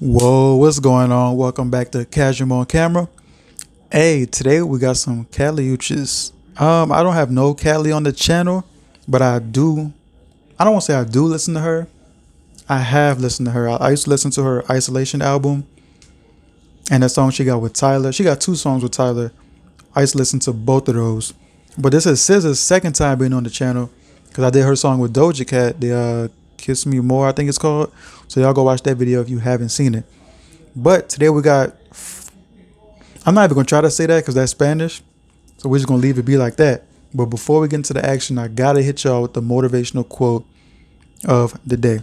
Whoa, what's going on? Welcome back to Casual on Camera. Hey, today we got some Kali Uchis. I don't have no Kali on the channel, but I don't want to say I do listen to her. I have listened to her. I used to listen to her Isolation album and that song she got with Tyler. She got two songs with Tyler. I used to listen to both of those. But this is SZA's second time being on the channel because I did her song with Doja Cat, the Kiss Me More, I think it's called. So y'all go watch that video if you haven't seen it. But today we got, I'm not even gonna try to say that because that's Spanish, so we're just gonna leave it be like that. But before we get into the action, I gotta hit y'all with the motivational quote of the day.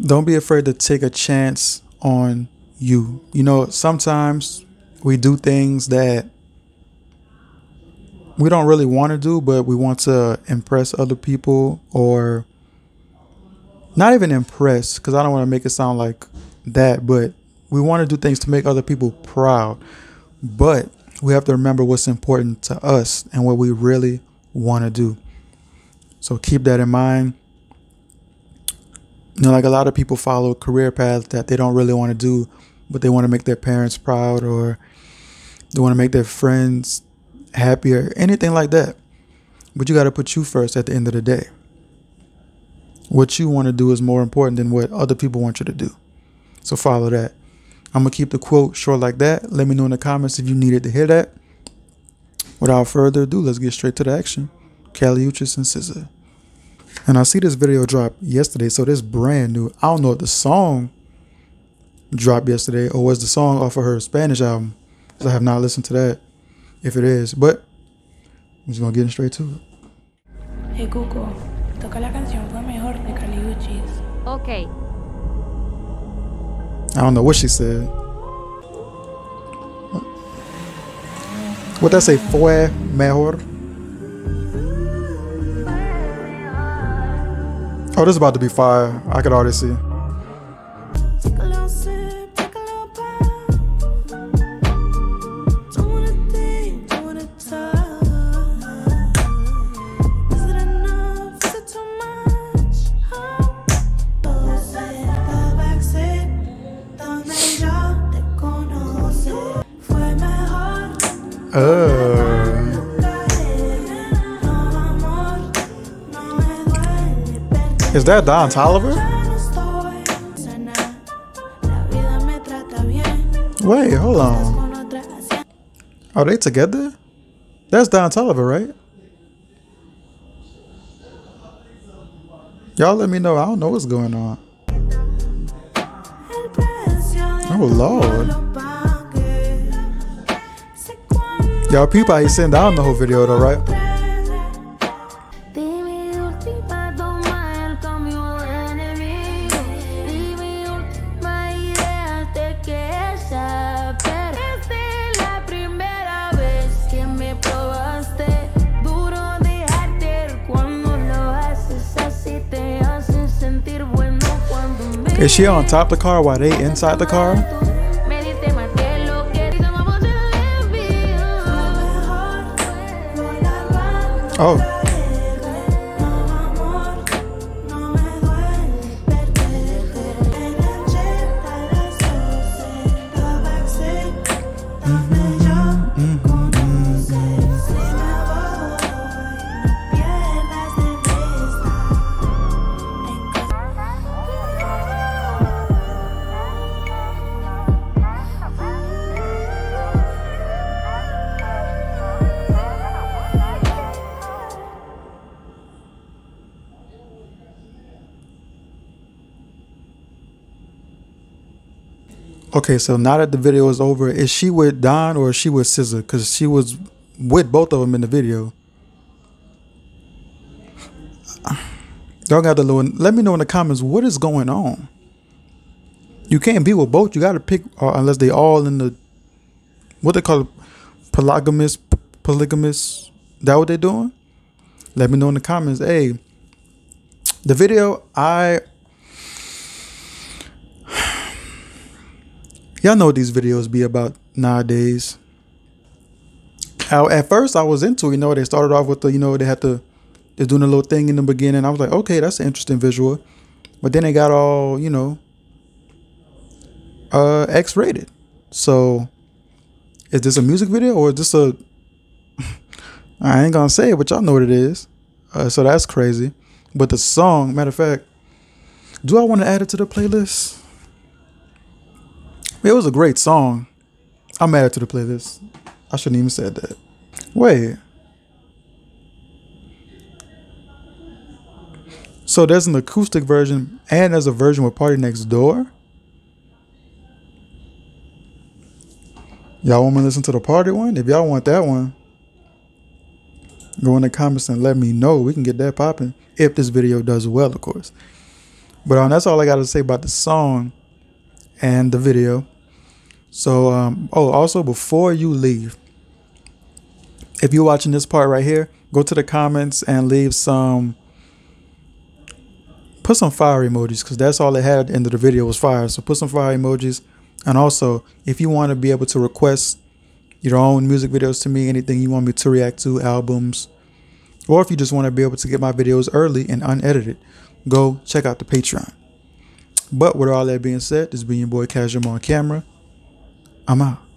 Don't be afraid to take a chance on you. You know, sometimes we do things that we don't really want to do, but we want to impress other people, or not even impressed, because I don't want to make it sound like that, but we want to do things to make other people proud. But we have to remember what's important to us and what we really want to do. So keep that in mind. You know, like a lot of people follow career paths that they don't really want to do, but they want to make their parents proud, or they want to make their friends happy, or anything like that. But you got to put you first at the end of the day. What you want to do is more important than what other people want you to do. So follow that. I'm going to keep the quote short like that. Let me know in the comments if you needed to hear that. Without further ado, let's get straight to the action. Kali Uchis and SZA. And I see this video dropped yesterday, so this brand new. I don't know if the song dropped yesterday or was the song off of her Spanish album, because I have not listened to that, if it is. But I'm just going to get straight to it. Hey Google, toca la canción Fue Mejor de Kali Uchis. Okay. I don't know what she said. What did I say? Fue Mejor. Oh, this is about to be fire. I could already see. Is that Don Toliver? Wait, hold on. Are they together? That's Don Toliver, right? Y'all let me know. I don't know what's going on. Oh, Lord. Y'all peep how he's sitting down the whole video, though, right? Is she on top of the car while they inside the car? Oh. Okay, so now that the video is over, is she with Don or is she with SZA? Because she was with both of them in the video. Y'all got the little. Let me know in the comments what is going on. You can't be with both. You got to pick, unless they all in the, what they call it, polygamous. That what they doing? Let me know in the comments. Hey, the video y'all know what these videos be about nowadays. At first I was into, you know, they started off with the, you know, they're doing a little thing in the beginning. I was like, okay, that's an interesting visual. But then they got all, you know, X-rated. So is this a music video or is this a... I ain't gonna say it, but y'all know what it is. So that's crazy. But the song, matter of fact, do I want to add it to the playlist? It was a great song. I'm added to the playlist. I shouldn't even said that. Wait. So there's an acoustic version and there's a version with Party Next Door. Y'all want me to listen to the party one? If y'all want that one, go in the comments and let me know. We can get that popping if this video does well, of course. But that's all I got to say about the song and the video. So, oh, also, before you leave, if you're watching this part right here, go to the comments and leave some, put some fire emojis, because that's all it had at the end of the video was fire. So put some fire emojis. And also, if you want to be able to request your own music videos to me, anything you want me to react to, albums, or if you just want to be able to get my videos early and unedited, go check out the Patreon. But with all that being said, this being your boy Casual on Camera, I'm out.